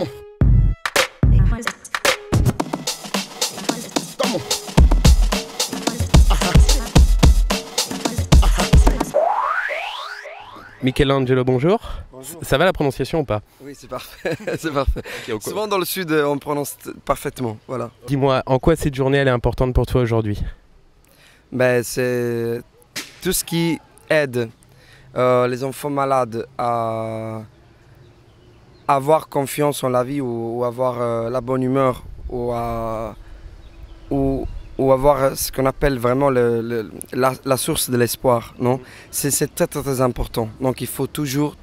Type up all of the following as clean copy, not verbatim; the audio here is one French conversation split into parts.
Come on. Mikelangelo, bonjour. Bonjour. Ça va la prononciation ou pas? Oui, c'est parfait. Parfait. Okay, souvent dans le sud, on prononce parfaitement. Voilà. Dis-moi, en quoi cette journée elle est importante pour toi aujourd'hui? Ben, c'est tout ce qui aide les enfants malades à avoir confiance en la vie ou avoir la bonne humeur ou avoir ce qu'on appelle vraiment la source de l'espoir, non? C'est très, très très important. Donc il faut toujours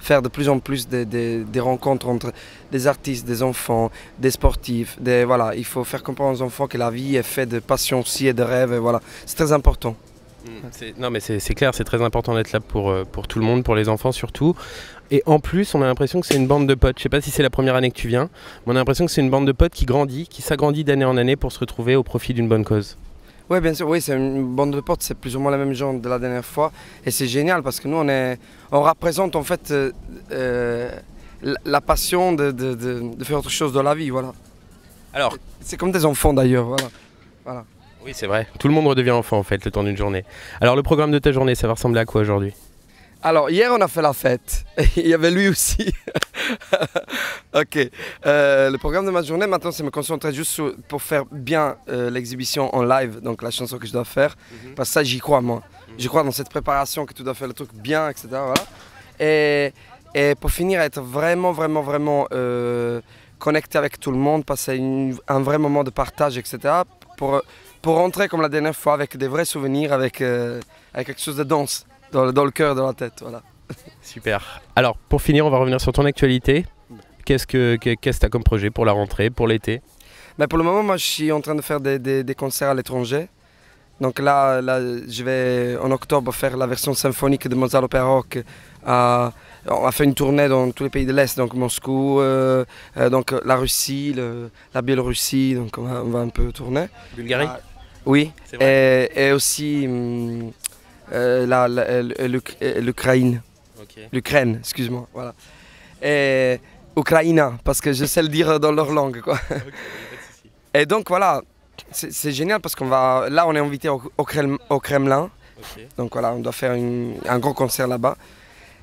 faire de plus en plus des rencontres entre des artistes, des enfants, des sportifs, voilà. Il faut faire comprendre aux enfants que la vie est faite de passion aussi et de rêves, et voilà. C'est très important. Non mais c'est clair, c'est très important d'être là pour tout le monde, pour les enfants surtout. Et en plus, on a l'impression que c'est une bande de potes. Je sais pas si c'est la première année que tu viens, mais on a l'impression que c'est une bande de potes qui grandit, qui s'agrandit d'année en année pour se retrouver au profit d'une bonne cause. Oui, bien sûr, oui, c'est une bande de potes, c'est plus ou moins la même genre de la dernière fois. Et c'est génial parce que nous, on représente en fait la passion de faire autre chose dans la vie, voilà. Alors, c'est comme des enfants d'ailleurs, voilà. Voilà. Oui, c'est vrai. Tout le monde redevient enfant en fait le temps d'une journée. Alors le programme de ta journée, ça va ressembler à quoi aujourd'hui? Alors hier on a fait la fête. Il y avait lui aussi. Ok. Le programme de ma journée maintenant c'est me concentrer juste pour faire bien l'exhibition en live, donc la chanson que je dois faire. Parce que ça j'y crois moi. Je crois dans cette préparation que tu dois faire le truc bien, etc. Voilà. Et pour finir être vraiment connecté avec tout le monde, passer un vrai moment de partage, etc. Pour rentrer comme la dernière fois avec des vrais souvenirs, avec quelque chose de dense dans le cœur, dans la tête, voilà. Super. Alors pour finir, on va revenir sur ton actualité. Qu'est-ce que tu as comme projet pour la rentrée, pour l'été? Ben, pour le moment, moi je suis en train de faire des concerts à l'étranger. Donc là, je vais en octobre faire la version symphonique de Mozart L'Opéra Rock. On a fait une tournée dans tous les pays de l'Est, donc Moscou, donc la Russie, la Biélorussie, donc on va un peu tourner. Bulgarie? Oui, et aussi l'Ukraine. Okay. L'Ukraine, excuse-moi, voilà. Et Ukraina, parce que je sais le dire dans leur langue, quoi. Okay, et donc voilà, c'est génial parce là on est invité au Kremlin, okay. Donc voilà, on doit faire un gros concert là-bas.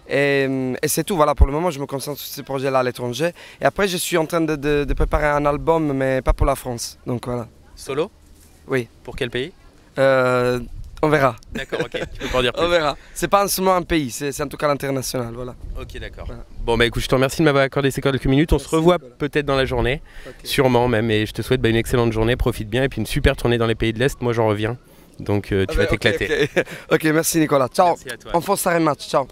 Et c'est tout, voilà, pour le moment je me concentre sur ce projet-là à l'étranger. Et après je suis en train de préparer un album, mais pas pour la France, donc voilà. Solo? Oui. Pour quel pays? On verra. D'accord, ok, tu peux pas en dire plus. On verra, c'est pas seulement un pays, c'est en tout cas l'international, voilà. Ok, d'accord. Voilà. Bon bah écoute, je te remercie de m'avoir accordé ces quelques minutes, on se revoit peut-être dans la journée, okay. Sûrement même, et je te souhaite une excellente journée, profite bien, et puis une super tournée dans les pays de l'Est, moi j'en reviens, donc tu vas t'éclater. Okay. Ok, merci Nicolas, ciao, merci à toi. On fonce à un match, ciao.